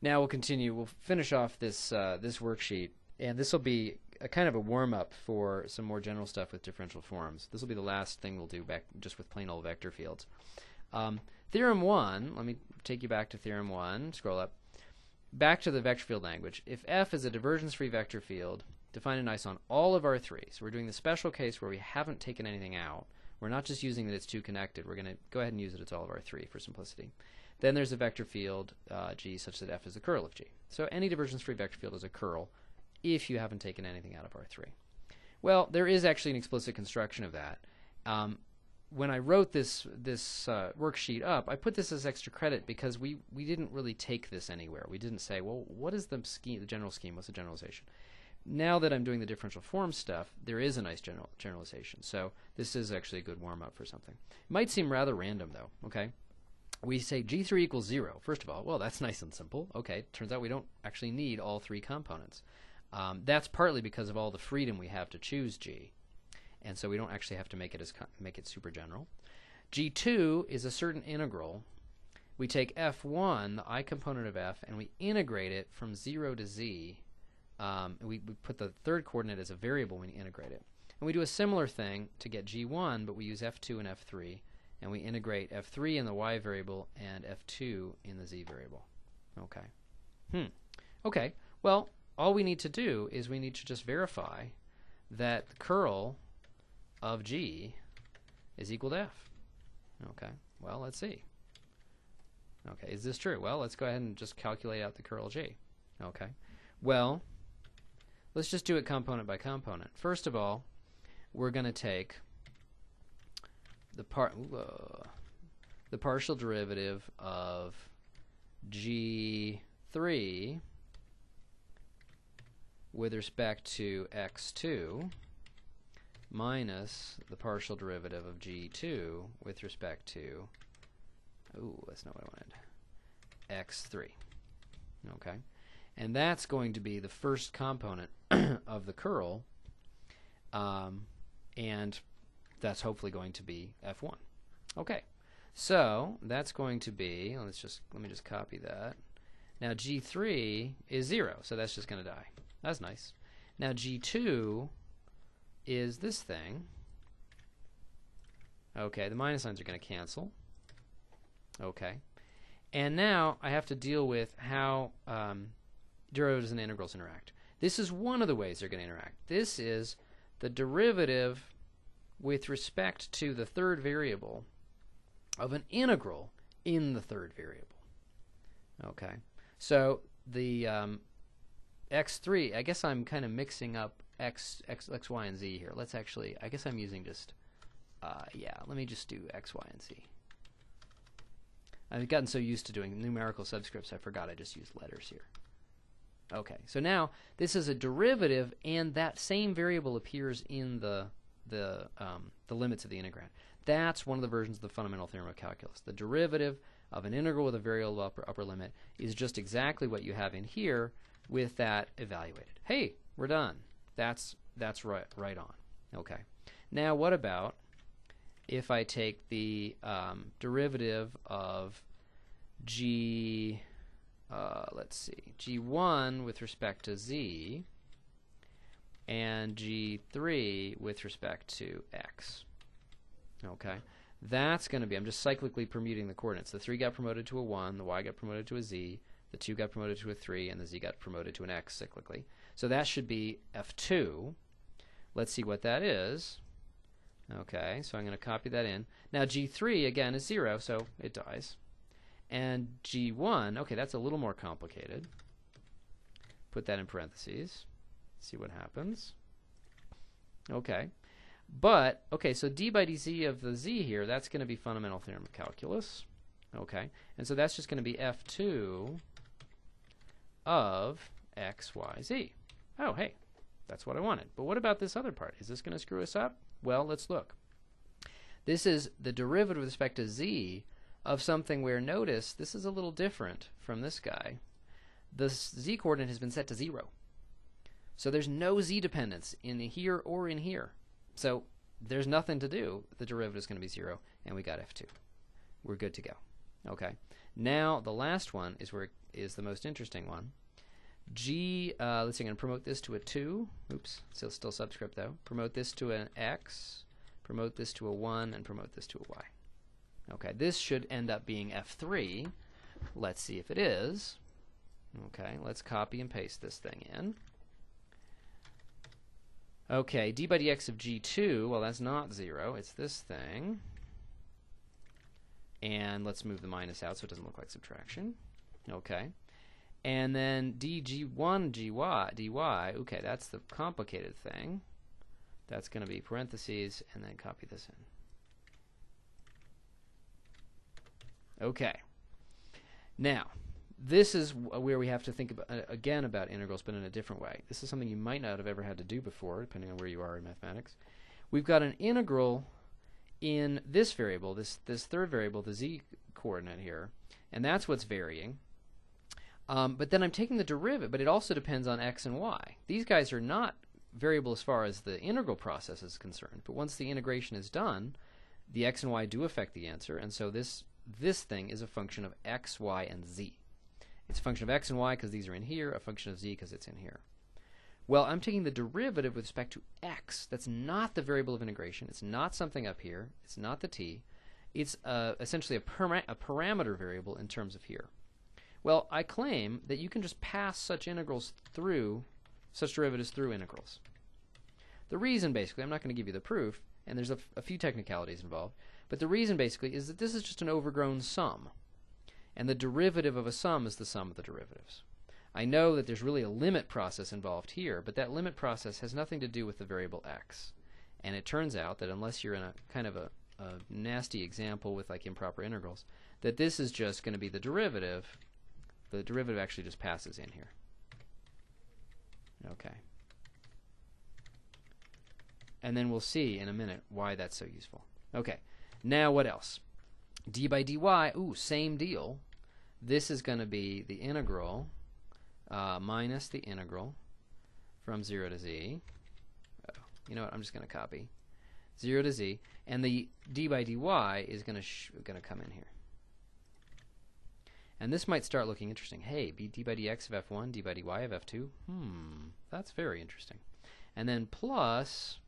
Now we'll continue. We'll finish off this this worksheet, and this will be a kind of a warm-up for some more general stuff with differential forms. This will be the last thing we'll do back just with plain old vector fields. Theorem 1, let me take you back to Theorem 1, scroll up, back to the vector field language. If F is a divergence-free vector field, define an iso on all of R3. So we're doing the special case where we haven't taken anything out. We're not just using that it's two connected. We're going to go ahead and use it as all of R3 for simplicity. Then there's a vector field G such that F is the curl of G. So any divergence-free vector field is a curl if you haven't taken anything out of R3. Well, there is actually an explicit construction of that. When I wrote this worksheet up, I put this as extra credit because we didn't really take this anywhere. We didn't say, well, what is the scheme, the general scheme, what's the generalization? Now that I'm doing the differential form stuff, there is a nice generalization. So this is actually a good warm-up for something. It might seem rather random, though. Okay, we say G3 equals 0. First of all, well, that's nice and simple. Okay, turns out we don't actually need all three components. That's partly because of all the freedom we have to choose G. And so we don't actually have to make it super general. G2 is a certain integral. We take F1, the I component of F, and we integrate it from 0 to Z. We put the third coordinate as a variable when we integrate it. And we do a similar thing to get G1, but we use F2 and F3, and we integrate F3 in the Y variable and F2 in the Z variable. Okay. Okay. Well, all we need to do is we need to just verify that the curl of G is equal to F. Okay, well, let's see. Okay, is this true? Well, let's go ahead and just calculate out the curl of G. Okay, well, let's just do it component by component. First of all, we're going to take the partial derivative of G3 with respect to X2 minus the partial derivative of G2 with respect to, ooh, that's not what I wanted, X3. Okay, and that's going to be the first component of the curl, and that's hopefully going to be F1. Okay, so that's going to be, let me just copy that. Now G3 is 0, so that's just going to die. That's nice. Now G2 is this thing. Okay, the minus signs are going to cancel. Okay, and now I have to deal with how derivatives and integrals interact. This is one of the ways they're going to interact. This is the derivative with respect to the third variable of an integral in the third variable. Okay, so the x3, I guess I'm kind of mixing up X, Y, and Z here. Let's actually, I guess I'm using just, yeah, let me just do X, Y, and Z. I've gotten so used to doing numerical subscripts, I forgot I just used letters here. Okay, so now this is a derivative, and that same variable appears in the limits of the integrand. That's one of the versions of the fundamental theorem of calculus. The derivative of an integral with a variable upper limit is just exactly what you have in here with that evaluated. Hey, we're done. That's right on. Okay. Now what about if I take the derivative of G, let's see, G1 with respect to Z and G3 with respect to X? Okay. That's going to be, I'm just cyclically permuting the coordinates. The 3 got promoted to a 1, the Y got promoted to a Z, the 2 got promoted to a 3, and the Z got promoted to an X cyclically. So that should be F2. Let's see what that is. Okay, so I'm going to copy that in. Now G3, again, is 0, so it dies. And G1, okay, that's a little more complicated. Put that in parentheses. See what happens. Okay. But, okay, so d by dz of the z here, that's going to be fundamental theorem of calculus. Okay, and so that's just going to be F2 of X, Y, Z. Oh, hey, that's what I wanted. But what about this other part? Is this going to screw us up? Well, let's look. This is the derivative with respect to Z of something where, notice, this is a little different from this guy. The Z coordinate has been set to 0. So there's no Z dependence in here or in here. So there's nothing to do. The derivative is going to be 0, and we got F2. We're good to go. Okay. Now the last one is where it is the most interesting one. G, let's see, I'm going to promote this to a 2. Oops, still subscript though. Promote this to an X, promote this to a 1, and promote this to a Y. Okay, this should end up being F3. Let's see if it is. Okay, let's copy and paste this thing in. Okay, d by dx of g2, well, that's not 0, it's this thing. And let's move the minus out so it doesn't look like subtraction. Okay. And then dg1 dy, okay, that's the complicated thing. That's going to be parentheses, and then copy this in. Okay. Now, this is where we have to think about, again, about integrals, but in a different way. This is something you might not have ever had to do before, depending on where you are in mathematics. We've got an integral in this variable, this third variable, the z-coordinate here, and that's what's varying. But then I'm taking the derivative, but it also depends on x and y. These guys are not variable as far as the integral process is concerned, but once the integration is done, the x and y do affect the answer, and so this thing is a function of x, y, and z. It's a function of x and y because these are in here, a function of z because it's in here. Well, I'm taking the derivative with respect to x. That's not the variable of integration. It's not something up here. It's not the t. It's essentially a parameter variable in terms of here. Well, I claim that you can just pass such derivatives through integrals. The reason, basically, I'm not going to give you the proof, and there's a few technicalities involved, but the reason, basically, is that this is just an overgrown sum. And the derivative of a sum is the sum of the derivatives. I know that there's really a limit process involved here, but that limit process has nothing to do with the variable x. And it turns out that unless you're in a kind of a nasty example with like improper integrals, that this is just going to be the derivative. The derivative actually just passes in here. Okay. And then we'll see in a minute why that's so useful. Okay. Now what else? D by dy, ooh, same deal. This is going to be the integral minus the integral from 0 to z. Uh-oh. You know what? I'm just going to copy 0 to z, and the d by dy is going to come in here. And this might start looking interesting. Hey, d by dx of f1, d by dy of f2. That's very interesting. And then plus,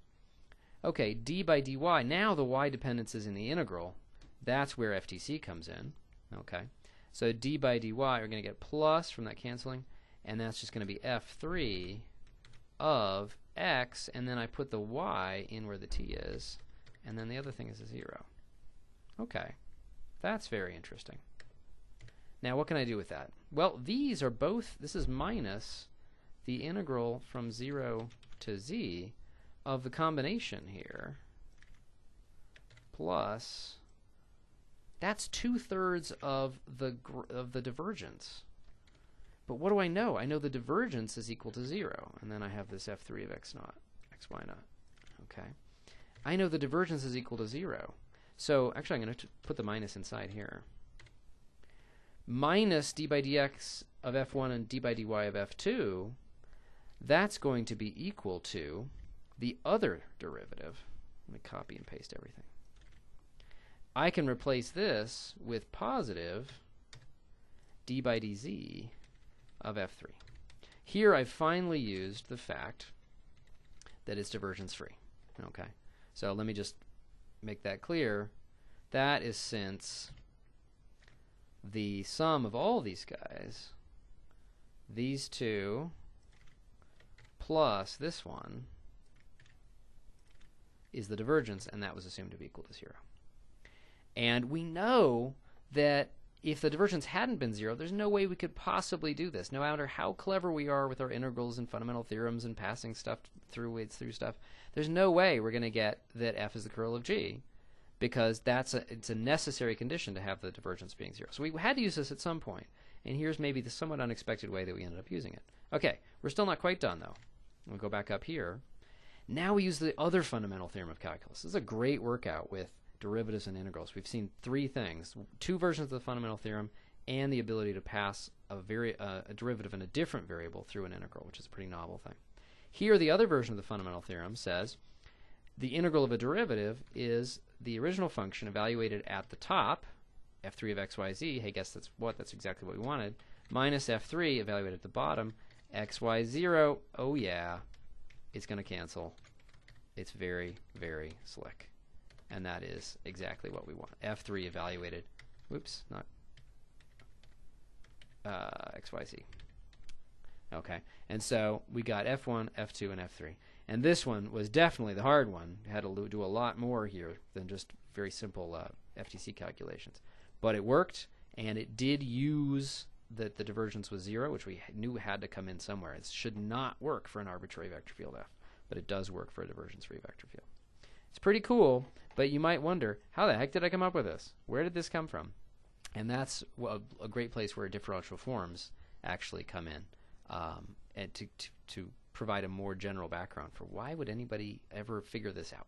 okay, d by dy. Now the y dependence is in the integral. That's where FTC comes in. Okay, so d by dy, we're going to get plus from that canceling, and that's just going to be f3 of x, and then I put the y in where the t is, and then the other thing is a 0. Okay, that's very interesting. Now what can I do with that? Well, these are both, this is minus the integral from 0 to z of the combination here, plus, that's 2/3 of the divergence. But what do I know? I know the divergence is equal to 0, and then I have this f3 of x naught, x y naught. Okay, I know the divergence is equal to 0. So actually, I'm going to put the minus inside here. Minus d by dx of f1 and d by dy of f2. That's going to be equal to the other derivative. Let me copy and paste everything. I can replace this with positive d by dz of f3. Here I've finally used the fact that it's divergence free. Okay, so let me just make that clear. That is since the sum of all these guys, these two plus this one, is the divergence, and that was assumed to be equal to 0. And we know that if the divergence hadn't been 0, there's no way we could possibly do this. No matter how clever we are with our integrals and fundamental theorems and passing stuff through weights through stuff, there's no way we're going to get that f is the curl of g, because it's a necessary condition to have the divergence being 0. So we had to use this at some point, and here's maybe the somewhat unexpected way that we ended up using it. Okay, we're still not quite done though. We'll go back up here. Now we use the other fundamental theorem of calculus. This is a great workout with derivatives and integrals. We've seen three things: two versions of the fundamental theorem, and the ability to pass a derivative in a different variable through an integral, which is a pretty novel thing. Here, the other version of the fundamental theorem says the integral of a derivative is the original function evaluated at the top, f3 of xyz, hey, guess that's what? That's exactly what we wanted. Minus f3, evaluate at the bottom, xy0, oh yeah, it's going to cancel. It's very, very slick. And that is exactly what we want. f3 evaluated, whoops, not xyz. Okay, and so we got f1, f2, and f3. And this one was definitely the hard one. We had to do a lot more here than just very simple FTC calculations. But it worked, and it did use that the divergence was 0, which we knew had to come in somewhere. It should not work for an arbitrary vector field F, but it does work for a divergence-free vector field. It's pretty cool, but you might wonder, how the heck did I come up with this? Where did this come from? And that's a great place where differential forms actually come in, and to provide a more general background for why would anybody ever figure this out.